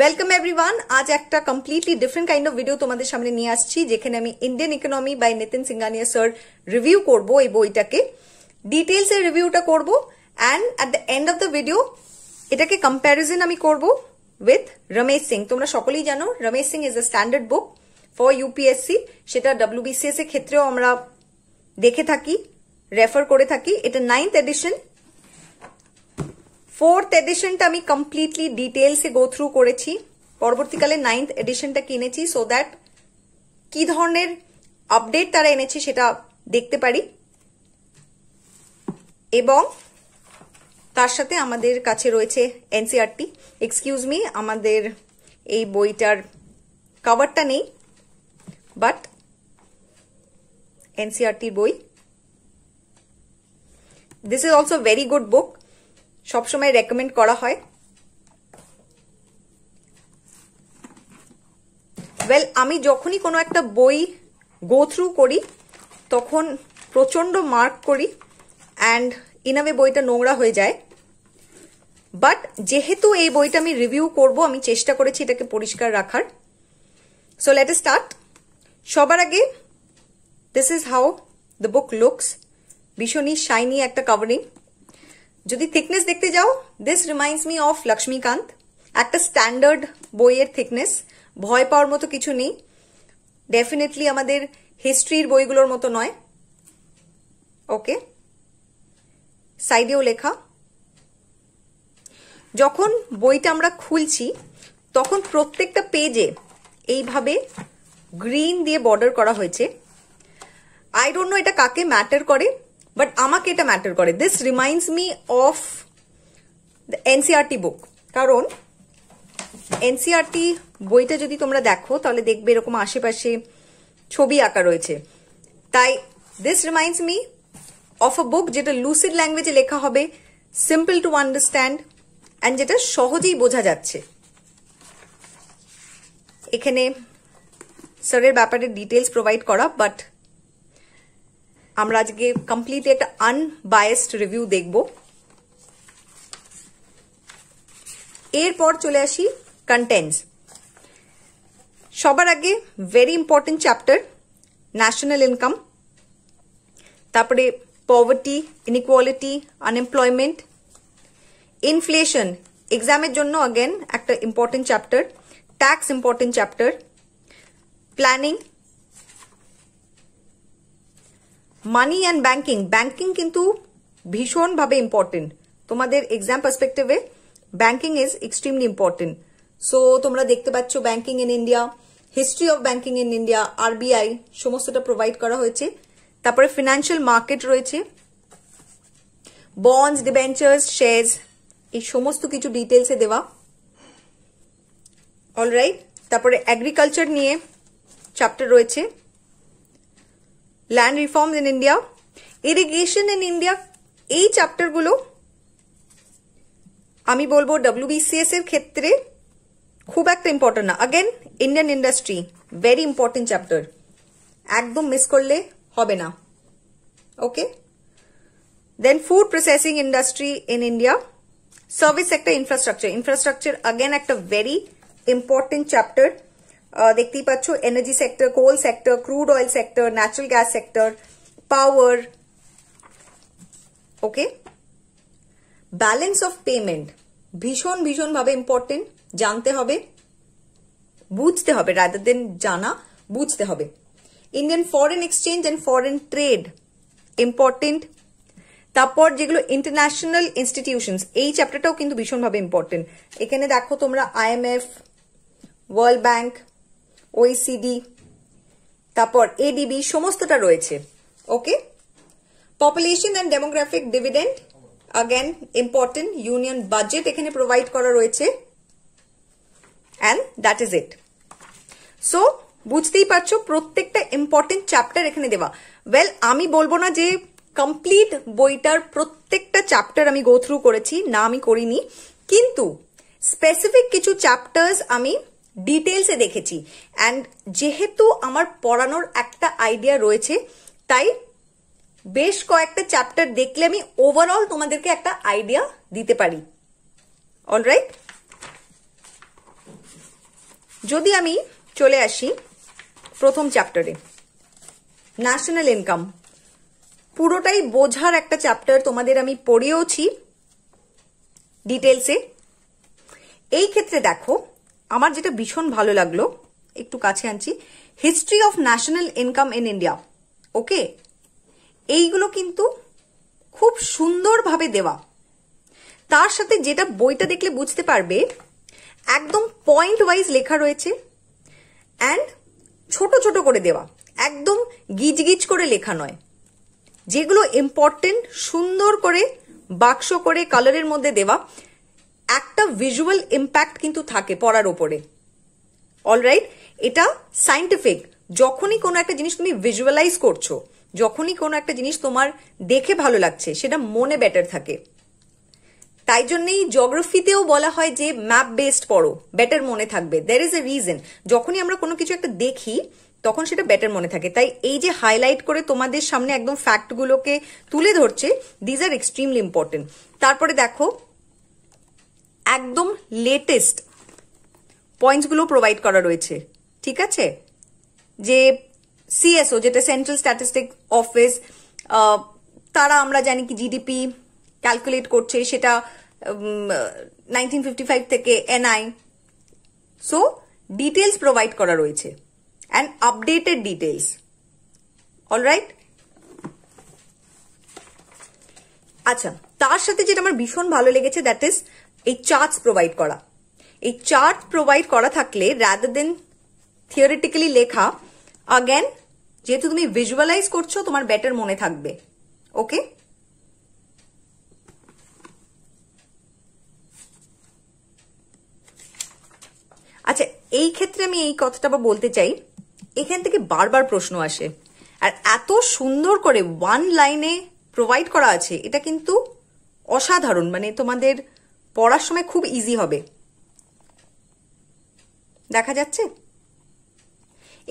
Welcome everyone आज एक completely different kind of video तुम्हारे सामने নিয়ে আসছি যেখানে আমি Indian economy by Nitin Singhania sir review করব এই বইটাকে ডিটেইলস এ রিভিউটা করব and at the end of the video এটাকে কম্প্যারিজন আমি করব উইথ রমেশ সিং। তোমরা সকলেই জানো Ramesh Singh is a standard book for UPSC, সেটা ডব্লিউবিসিএস এর ক্ষেত্রেও আমরা দেখে থাকি, রেফার করে থাকি। এটা 9th এডিশন। फोर्थ एडिशन टा कम्प्लीटली डिटेल से गो थ्रू करेছি পরবর্তীকালে 9th এডিশনটা কিনেছি সো दैट কি ধরনের আপডেট তারা এনেছে সেটা দেখতে পারি এবং তার সাথে আমাদের কাছে রয়েছে এনসিআরটি। এক্সকিউজ মি, আমাদের এই বইটার কভারটা নেই বাট এনসিআরটি বই। This is also very good book, सब समय रेकमेंड करा है। वेल आमी जखनी कोनो एकटा बोई गो थ्रू करी तखन प्रचंड मार्क करी एंड इन अवे बोईटा नोंगरा हो जाए बाट जेहेतु ए बोईटा आमी रिव्यू करबो आमी चेष्टा करेछि एटाके परिष्कार राखार। So let us start. सबार आगे this is how the book looks. भीषण शाइनी एकटा कवरिंग। যদি थिकनेस देखते जाओ this reminds me of Laxmikant. একটা স্ট্যান্ডার্ড বইয়ের थिकनेस, ভয় পাওয়ার মতো কিছু নেই। ডেফিনেটলি আমাদের হিস্ট্রির বইগুলোর মতো নয়। ওকে, সাইডেও লেখা। যখন বইটা আমরা খুলছি তখন প্রত্যেকটা পেজে এইভাবে গ্রিন দিয়ে বর্ডার করা হয়েছে। আই ডোন্ট নো এটা কাকে ম্যাটার করে बट आमाके एटा मैटर करे। This reminds me of the NCERT book कारण एनसीईआरटी बोईटा जदि तोमरा देखो ताहले देखबे एरकम आशेपाशे छवि आँका रयेछे। ताई this reminds me of a book जेटा लुसिड लैंग्वेजे लेखा होबे, सिम्पल टू अंडरस्टैंड एंड जेटा सहजेई बोझा जाच्छे। एखाने सरेर ब्यापारे डिटेल्स प्रोवाइड करा बाट আমরা আজকে কমপ্লিটলি একটা আনবায়াসড রিভিউ দেখব। এরপর চলে আসি কন্টেন্টস। সবার আগে very important chapter national income, তারপরে পভার্টি, ইনইকুয়ালিটি, আনএমপ্লয়মেন্ট, ইনফ্লেশন। এক্সামের জন্য अगेन একটা important chapter. Tax important chapter. Planning, money and banking. Banking কিন্তু ভীষণ ভাবে ইম্পর্টেন্ট তোমাদের এক্সাম পার্সপেক্টিভে। Banking is extremely important. So তোমরা দেখতে পাচ্ছ banking in India, history of banking in India, RBI সমস্তটা প্রোভাইড করা হয়েছে। তারপরে ফিনান্সিয়াল মার্কেট রয়েছে, বন্ডস, ডিবেঞ্চার্স, শেয়ারস, এই সমস্ত কিছু ডিটেলসে দেওয়া। অলরাইট, তারপরে এগ্রিকালচার নিয়ে চ্যাপ্টার রয়েছে, land reforms in India, irrigation in India. এই চ্যাপ্টারগুলো আমি বলবো ডব্লিউবিসিএস এর ক্ষেত্রে খুব একটা ইম্পর্টেন্ট না। Again Indian industry very important chapter, একদম মিস করলে হবে না। Okay, then food processing industry in India, service sector, infrastructure. Infrastructure again একটা वेरी ইম্পর্টেন্ট চ্যাপ্টার। देखते ही पाच energy sector, coal sector, crude oil sector, natural gas sector, power. Okay, balance of payment भीषण भीषण भावे important, जानते होबे, बुझते होबे, रादर देन जाना बुझते होबे। Indian foreign exchange and foreign trade important. তারপর যেগুলো इंटरनैशनल ইনস্টিটিউশনস, এই চ্যাপ্টারটাও কিন্তু ভীষণ ভাবে ইম্পর্টেন্ট। এখানে দেখো তোমরা আইএমএফ, ওয়ার্ল্ড ব্যাংক, OECD, তারপর ADB সমস্তটা রয়েছে। Okay, population and demographic dividend again important. Union budget এখানে প্রোভাইড করা রয়েছে and that is it. So বুঝতেই পারছো প্রত্যেকটা ইম্পর্টেন্ট চ্যাপ্টার এখানে দেওয়া। ওয়েল আমি বলবো না যে কমপ্লিট বইটার প্রত্যেকটা চ্যাপ্টার আমি গো থ্রু করেছি, না আমি করিনি, কিন্তু স্পেসিফিক কিছু চ্যাপ্টারস আমি ডিটেলসে দেখেছি এন্ড যেহেতু আমার পড়ানোর একটা আইডিয়া রয়েছে তাই বেশ কয়েকটা চ্যাপ্টার দেখলে আমি ওভারঅল তোমাদেরকে একটা আইডিয়া দিতে পারি। অলরাইট, যদি আমি চলে আসি প্রথম চ্যাপ্টারে, ন্যাশনাল ইনকাম পুরোটাই বোঝার একটা চ্যাপ্টার তোমাদের আমি পড়িয়েওছি ডিটেলসে। এই ক্ষেত্রে দেখো আমার যেটা ভীষণ ভালো লাগলো, একটু কাছে আনছি, history of national income in India. Okay, এইগুলো কিন্তু খুব সুন্দরভাবে দেওয়া। তার সাথে যেটা বইটা দেখলে বুঝতে পারবে একদম পয়েন্ট ওয়াইজ লেখা রয়েছে অ্যান্ড ছোট ছোট করে দেওয়া, একদম গিজগিজ করে লেখা নয়। যেগুলো ইম্পর্টেন্ট সুন্দর করে বাক্স করে কালারের মধ্যে দেওয়া, একটা ভিজুয়াল ইম্প্যাক্ট কিন্তু থাকে পড়ার ওপরে। অলরাইট, এটা সায়েন্টিফিক। যখনই কোনো একটা জিনিস তুমি ভিজুয়ালাইজ করছো, যখনই কোনো একটা জিনিস তোমার দেখে ভালো লাগছে, সেটা মনে বেটার থাকে। তাই জন্যই জিওগ্রাফিতেও বলা হয় যে ম্যাপ বেসড পড়ো, বেটার মনে থাকবে। দেয়ার ইজ এ রিজন, যখনই আমরা কোনো কিছু একটা দেখি তখন সেটা বেটার মনে থাকে। তাই এই যে হাইলাইট করে তোমাদের সামনে একদম ফ্যাক্টগুলোকে তুলে ধরছে, দিজ আর এক্সট্রিমলি ইম্পর্টেন্ট। তারপরে দেখো একদম লেটেস্ট পয়েন্টসগুলো প্রোভাইড করা রয়েছে, ঠিক আছে? যে সিএসও, যেটা সেন্ট্রাল স্ট্যাটিস্টিক অফিস, তারা আমরা জানি কি জিডিপি ক্যালকুলেট করছে, সেটা 1955 থেকে এনআই। সো ডিটেলস প্রোভাইড করা রয়েছে অ্যান্ড আপডেটেড ডিটেলস। অলরাইট, আচ্ছা তার সাথে যেটা আমার ভীষণ ভালো লেগেছে, দ্যাট ইজ এই চার্টস প্রোভাইড করা। এই চার্ট প্রোভাইড করা থাকলে রাদার দেন থিওরিটিক্যালি লেখা, আগেন যেহেতু তুমি ভিজুয়ালাইজ করছো তোমার বেটার মনে থাকবে। ওকে, আচ্ছা এই ক্ষেত্রে আমি এই কথাটা বলতে চাই, এখান থেকে বারবার প্রশ্ন আসে আর এত সুন্দর করে ওয়ান লাইনে প্রোভাইড করা আছে, এটা কিন্তু অসাধারণ। মানে তোমাদের পড়ার সময় খুব ইজি হবে। দেখা যাচ্ছে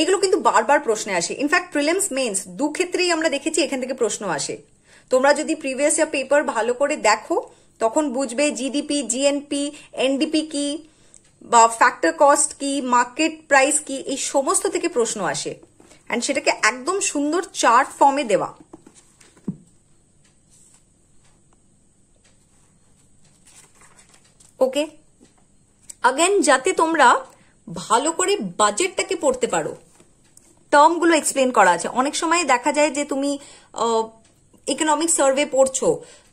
এগুলো কিন্তু বারবার প্রশ্নে আসে। ইনফ্যাক্ট প্রিলিমস মেন্স দু ক্ষেত্রেই আমরা দেখেছি এখান থেকে প্রশ্ন আসে। তোমরা যদি প্রিভিয়াস ইয়ার পেপার ভালো করে দেখো তখন বুঝবে জিডিপি, জিএনপি, এনডিপি কি, বা ফ্যাক্টর কস্ট কি, মার্কেট প্রাইস কি, এই সমস্ত থেকে প্রশ্ন আসে অ্যান্ড সেটাকে একদম সুন্দর চার্ট ফর্মে দেওয়া। ওকে, আগেন যাতে তোমরা ভালো করে বাজেটটাকে পড়তে পারো, টার্মগুলো এক্সপ্লেন করা আছে। অনেক সময় দেখা যায় যে তুমি ইকোনমিক সার্ভে পড়ছো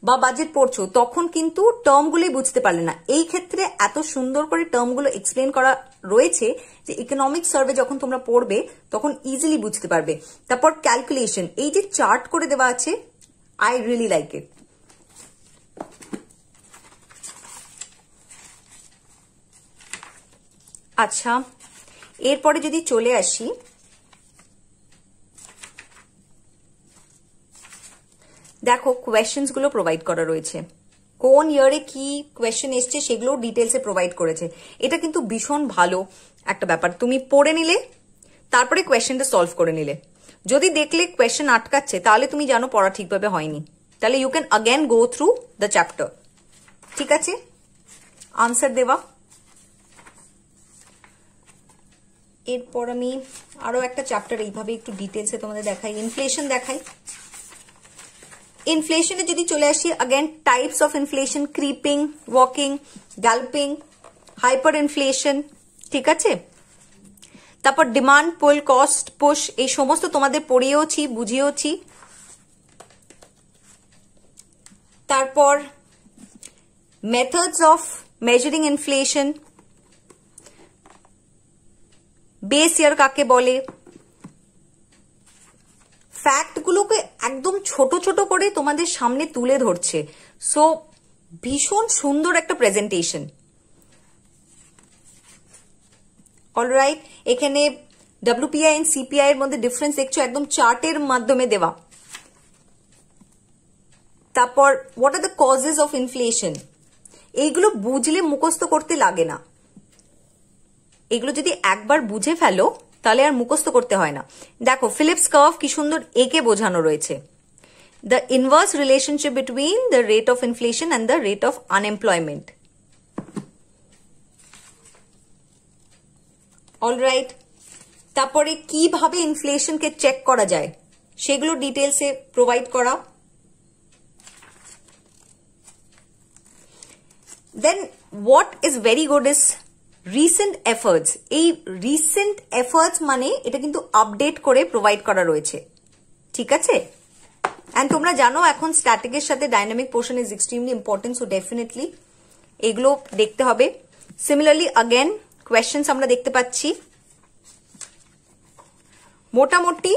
বা বাজেট পড়ছো, তখন কিন্তু টার্মগুলোই বুঝতে পারলে না। এই ক্ষেত্রে এত সুন্দর করে টার্মগুলো এক্সপ্লেন করা রয়েছে যে ইকোনমিক সার্ভে যখন তোমরা পড়বে তখন ইজিলি বুঝতে পারবে। তারপর ক্যালকুলেশন, এই যে চার্ট করে দেওয়া আছে, আই রিয়েলি লাইক ইট। আচ্ছা এরপরে যদি চলে আসি, দেখো কোয়েশ্চেন্স গুলো প্রোভাইড করা রয়েছে, কোন ইয়ারে কি কোয়েশ্চেন এসছে সেগুলো ডিটেলসে প্রোভাইড করেছে। এটা কিন্তু ভীষণ ভালো একটা ব্যাপার, তুমি পড়ে নিলে তারপরে কোয়েশ্চেনটা সলভ করে নিলে। যদি দেখলে কোয়েশ্চেন আটকাচ্ছে তাহলে তুমি জানো পড়া ঠিকভাবে হয়নি, তাহলে you can again go through the chapter, ঠিক আছে? আনসার দেওয়া। এরপর আমি আরো একটা চ্যাপ্টার এইভাবে একটু ডিটেলসে তোমাদের দেখাই, ইনফ্লেশন দেখাই। ইনফ্লেশনে যদি চলে আসি, again types of inflation, creeping, walking, galloping, hyper inflation, ঠিক আছে? তারপর ডিমান্ড, পুল, কস্ট পুশ, এই সমস্ত তোমাদের পড়িয়েওছি, বুঝিয়েওছি। তারপর methods of measuring inflation, base year কাকে বলে, ফ্যাক্টগুলোকে একদম ছোট ছোট করে তোমাদের সামনে তুলে ধরছে। সো ভীষণ সুন্দর একটা প্রেজেন্টেশন। অলরাইট, এখানে ডব্লিউপিআই এন্ড সিপিআই এর মধ্যে ডিফারেন্স দেখছো, একদম চার্টের মাধ্যমে দেওয়া। তারপর what are the causes of inflation, এইগুলো বুঝলে মুখস্থ করতে লাগে না। এগুলো যদি একবার বুঝে ফেলো তাহলে আর মুখস্থ করতে হয় না। দেখো ফিলিপস কার্ভ কি সুন্দর একে বোঝানো রয়েছে, the inverse relationship between the rate of inflation and the rate of unemployment. Alright তারপরে কিভাবে ইনফ্লেশনকে চেক করা যায় সেগুলো ডিটেইলসে প্রোভাইড করা। Then what is very good is recent efforts. এই রিসেন্ট এফার্টস মানে এটা কিন্তু আপডেট করে প্রোভাইড করা রয়েছে, ঠিক আছে। এন্ড তোমরা জানো এখন স্ট্যাটিকের সাথে dynamic portion is extremely important, so definitely এগুলো দেখতে হবে। সিমিলারলি আগেন কোয়েশ্চেন্স আমরা দেখতে পাচ্ছি মোটামুটি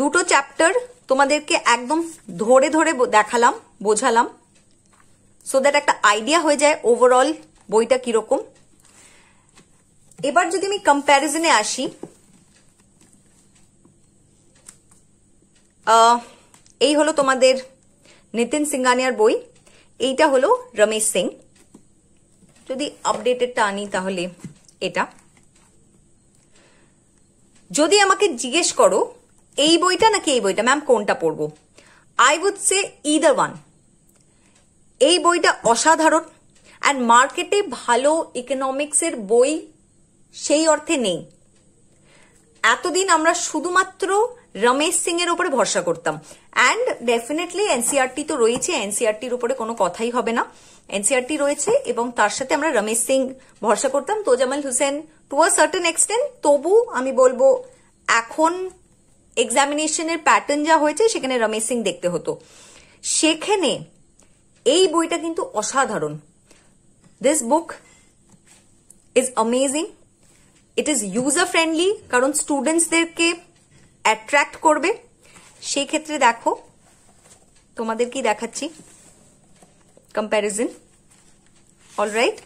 দুটো চ্যাপ্টার তোমাদেরকে একদম ধরে ধরে দেখালাম, বোঝালাম, সো দ্যাট একটা আইডিয়া হয়ে যায় ওভারঅল বইটা কিরকম। এবার যদি আমি কম্প্যারিজনে আসি, এই হলো তোমাদের নিতিন সিঙ্গানিয়ার বই, এইটা হলো রমেশ সিং। যদি আপডেটেডটা আনি তাহলে এটা, যদি আমাকে জিজ্ঞেস করো এই বইটা নাকি এই বইটা ম্যাম কোনটা পড়বো, I would say either one. এই বইটা অসাধারণ অ্যান্ড মার্কেটে ভালো ইকোনমিক্সের বই সেই অর্থে নেই। এতদিন আমরা শুধুমাত্র রমেশ সিং এর উপরে ভরসা করতাম অ্যান্ড ডেফিনেটলি এনসিআরটি তো রয়েছে, এনসিআরটির উপরে কোনো কথাই হবে না, এনসিআরটি রয়েছে এবং তার সাথে আমরা রমেশ সিং ভরসা করতাম, তোজামাল Hossain to a certain extent. তবু আমি বলবো এখন এক্সামিনেশনের প্যাটার্ন যা হয়েছে সেখানে রমেশ সিং দেখতে হতো, সেখানে এই বইটা কিন্তু অসাধারণ। This book is amazing, it is user friendly, কারণ স্টুডেন্টসদেরকে অ্যাট্রাক্ট করবে। সেই ক্ষেত্রে দেখো তোমাদের কি দেখাচ্ছি কম্প্যারিজন, অলরাইট।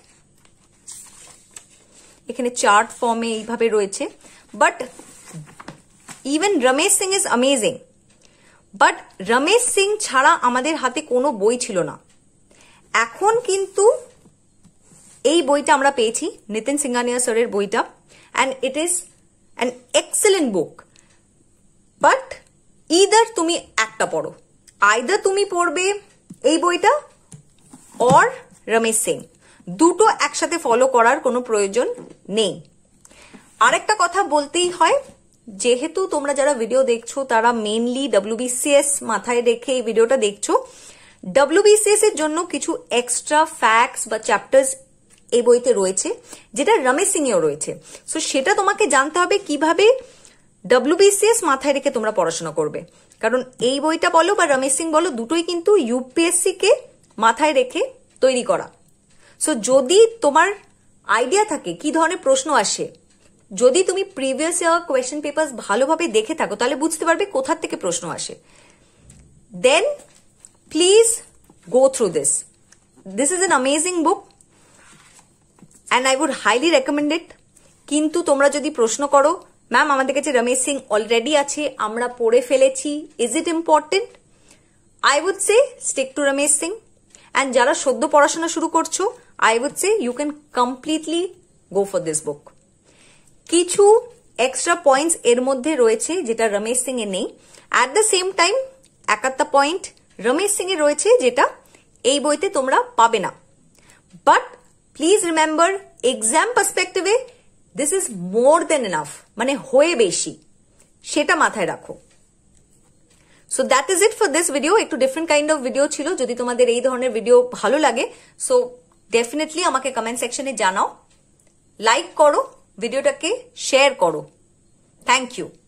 এখানে চার্ট ফর্মে এইভাবে রয়েছে, but even Ramesh Singh is amazing, but Ramesh Singh ছাড়া আমাদের হাতে কোনো বই ছিল না। এখন কিন্তু এই বইটা আমরা পেয়েছি, নিতিন সিঙ্গানিয়া স্যারের বইটা, and it is an excellent book. But either তুমি একটা পড়ো, আইদার তুমি পড়বে এই বইটা অর রমেশ সিং, দুটো একসাথে ফলো করার কোনো প্রয়োজন নেই। আরেকটা কথা বলতেই হয়, যেহেতু তোমরা যারা ভিডিও দেখছো তারা মেইনলি WBCS মাথায় রেখে এই ভিডিওটা দেখছো, WBCS এর জন্য কিছু এক্সট্রা ফ্যাক্টস বা চ্যাপ্টার্স এই বইতে রয়েছে যেটা রমেশ সিং এও রয়েছে, সো সেটা তোমাকে জানতে হবে কিভাবে WBCS মাথায় রেখে তোমরা পড়াশোনা করবে। কারণ এই বইটা বলো বা রমেশ সিং বলো, দুটোই কিন্তু UPSC কে মাথায় রেখে তৈরি করা। সো যদি তোমার আইডিয়া থাকে কি ধরনের প্রশ্ন আসে, যদি তুমি প্রিভিয়াস ইয়ার কোয়েশ্চেন পেপার ভালোভাবে দেখে থাকো তাহলে বুঝতে পারবে কোথা থেকে প্রশ্ন আসে। Then please go through this, this is an amazing book and I would highly recommended. কিন্তু তোমরা যদি প্রশ্ন করো ম্যাম আমাদের কাছে রমেশ সিং অলরেডি আছে, আমরা পড়ে ফেলেছি, is it important, I would say stick to Ramesh Singh. And যারা সদ্য পড়াশোনা শুরু করছো, I would say you can completely go for this book. কিছু এক্সট্রা পয়েন্টস এর মধ্যে রয়েছে যেটা রমেশ সিং এ নেই, at the same time 71 point Ramesh Singh এ রয়েছে যেটা এই বইতে তোমরা পাবে না। বাট প্লিজ রিমেম্বার এক্সাম পার্সপেক্টিভে this is more than enough, মানে হয়ে বেশি, সেটা মাথায় রাখো। So that is it for this video. একটু ডিফারেন্ট কাইন্ড অফ ভিডিও ছিল, যদি তোমাদের এই ধরনের ভিডিও ভালো লাগে সো ডেফিনেটলি আমাকে কমেন্ট সেকশনে জানাও, লাইক করো, ভিডিওটাকে শেয়ার করো। Thank you.